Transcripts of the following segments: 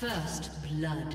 First blood.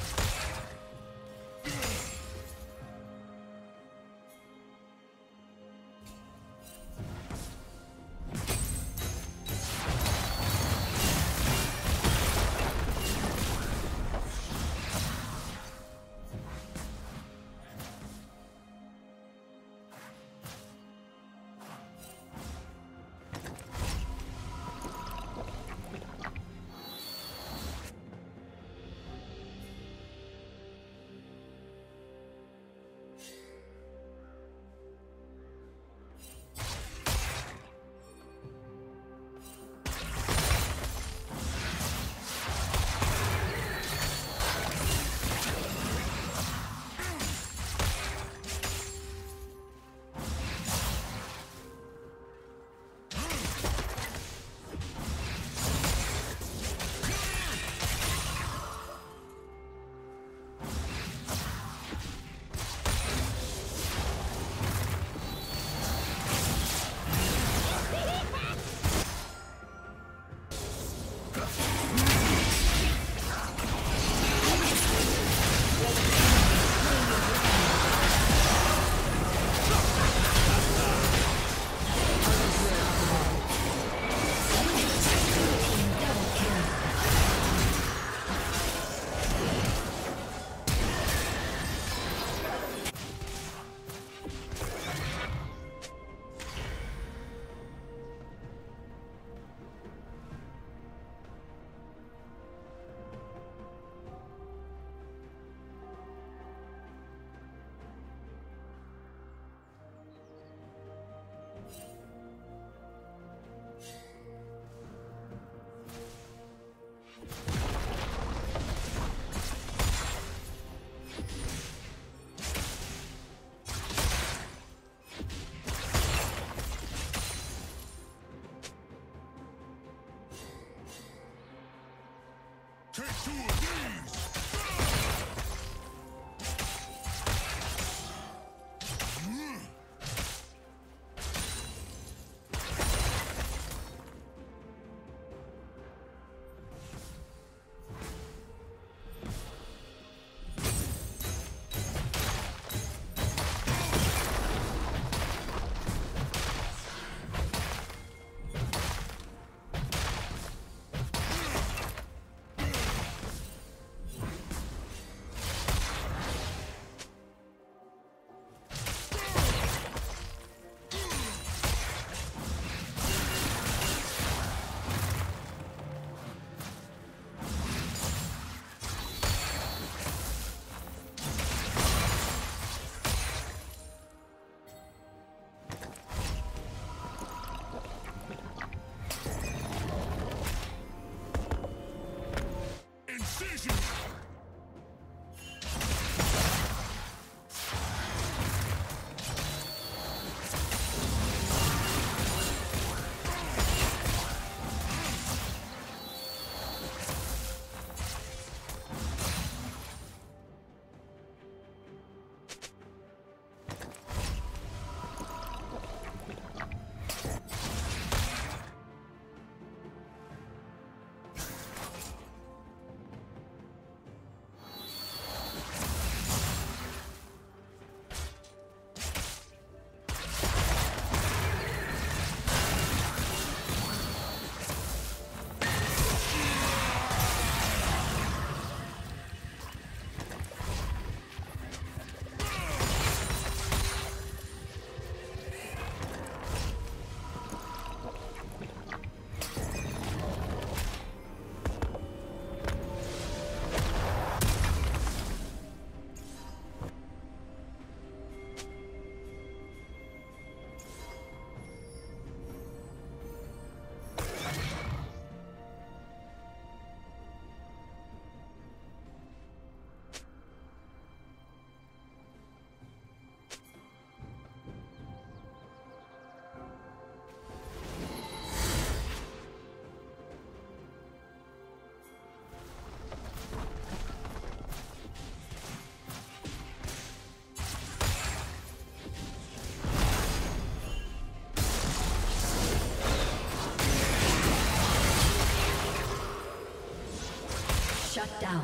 Shut down.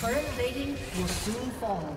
Current plating will soon fall.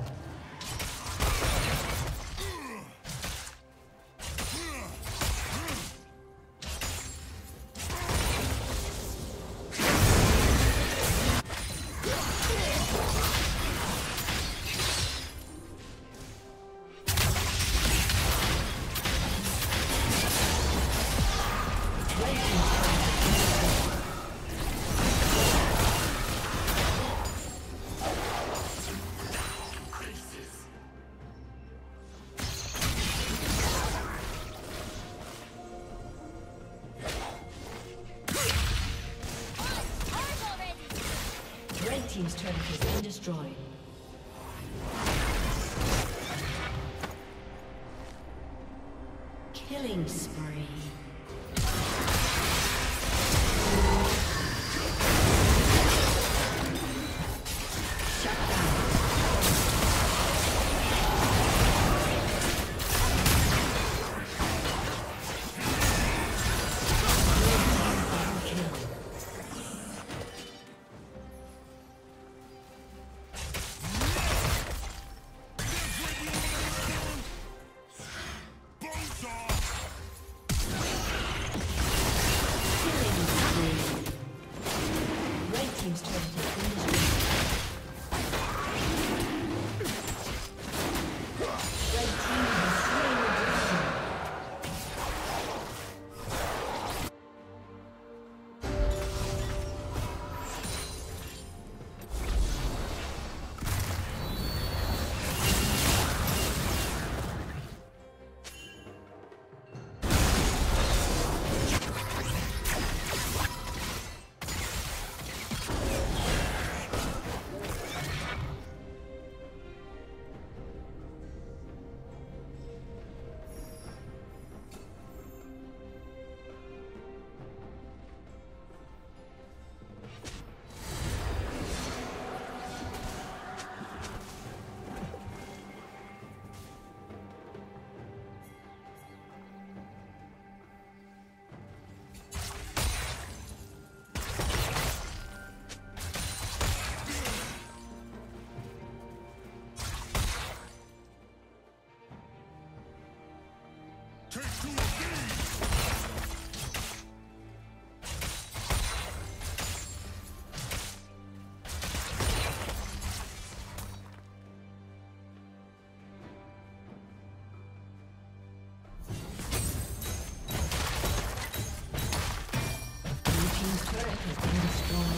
Team's turret has been destroyed. Killing spree. turret has been destroyed.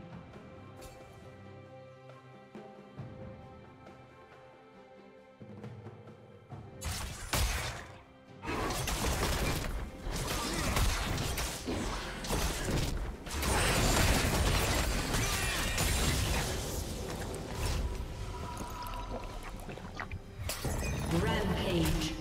Rampage.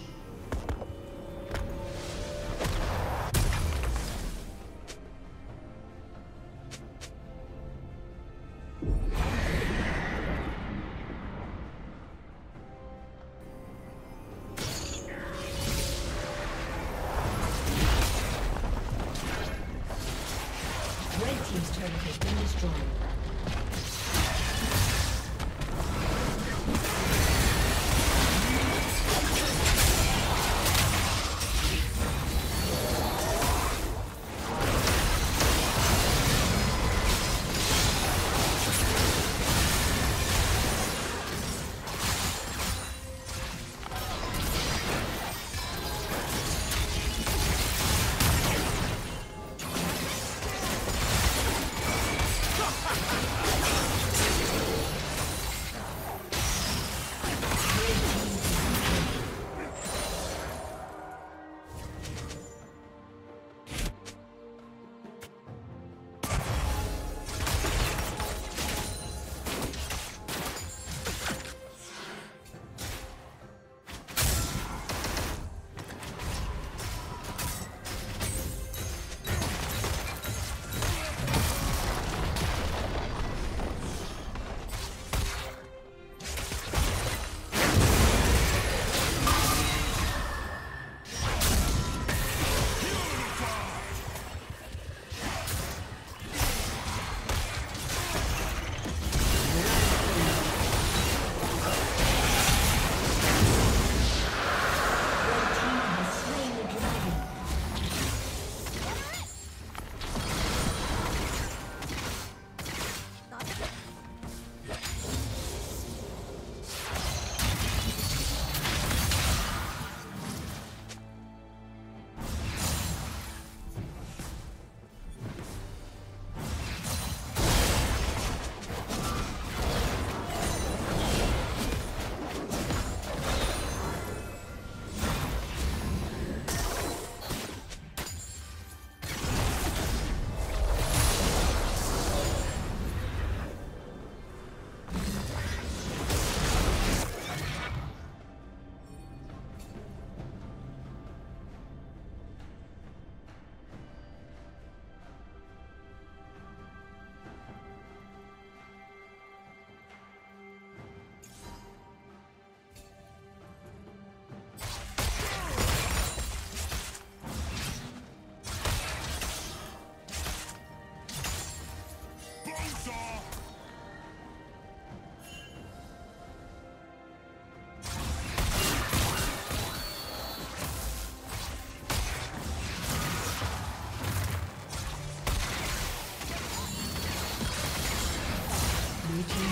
Blue team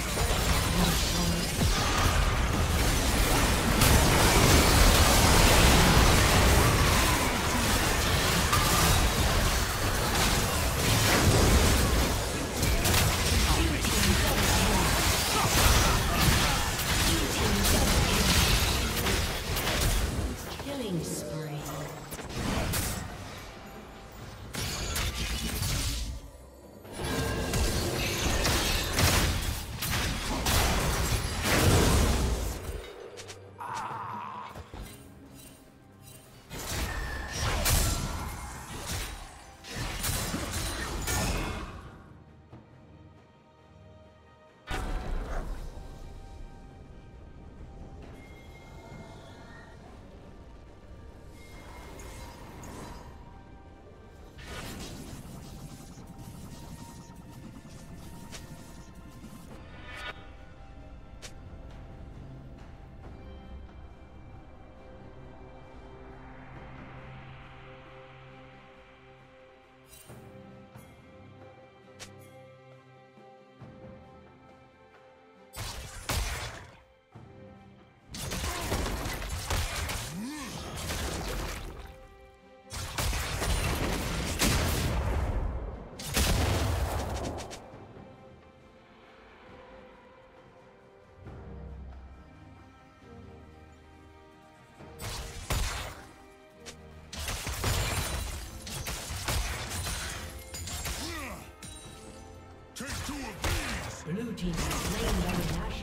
is playing by Nash.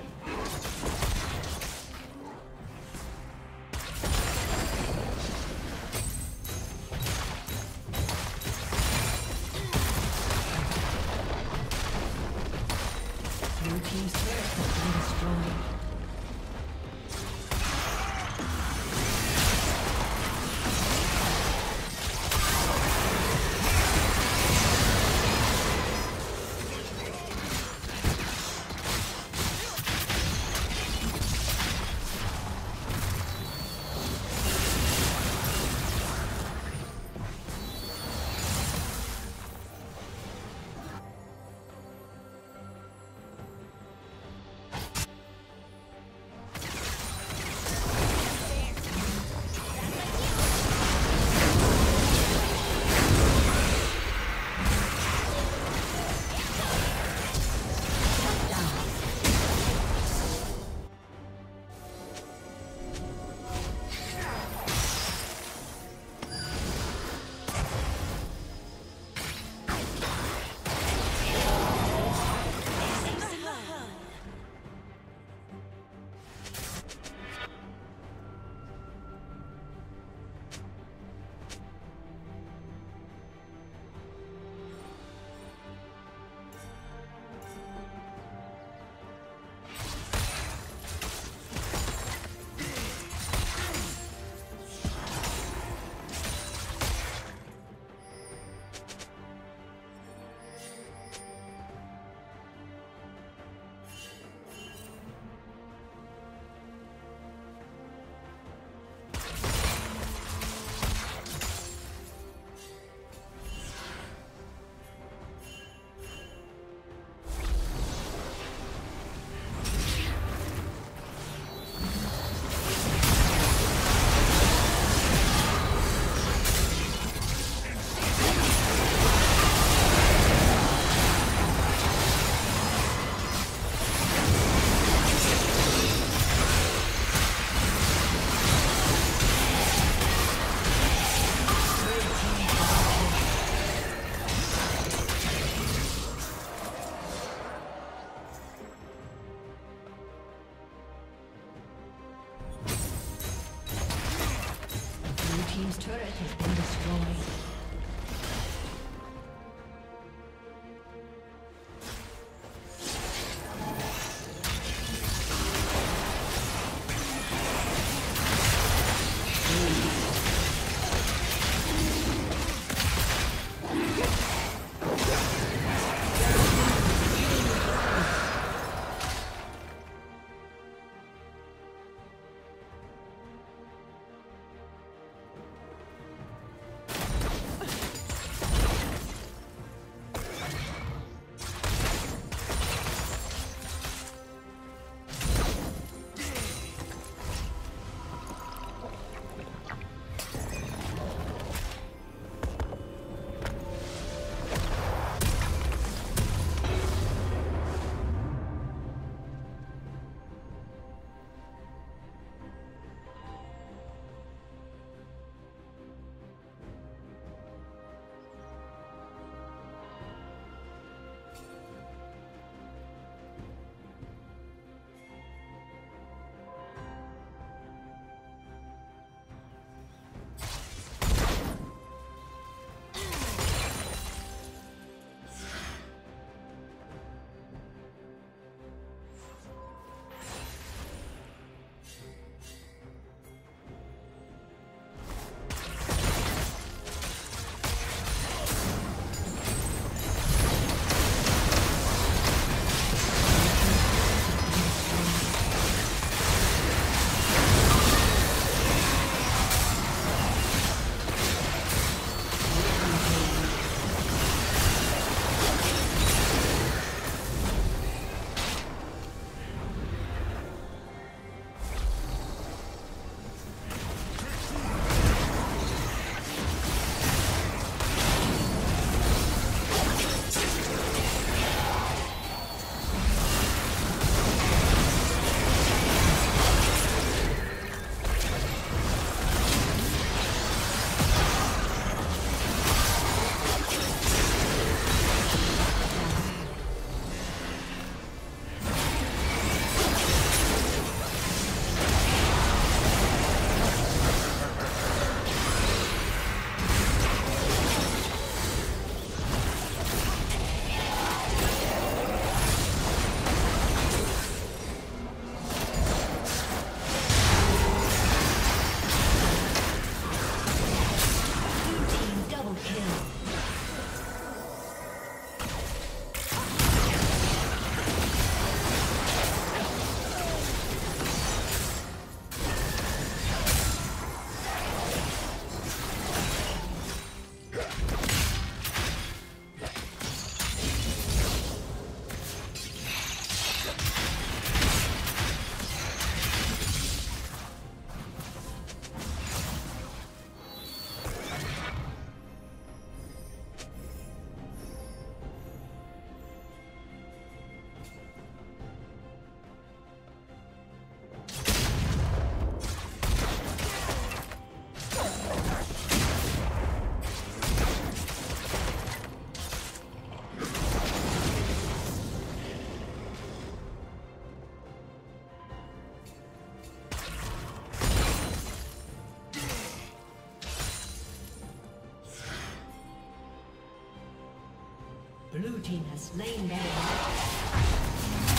Blue team has slain Baron.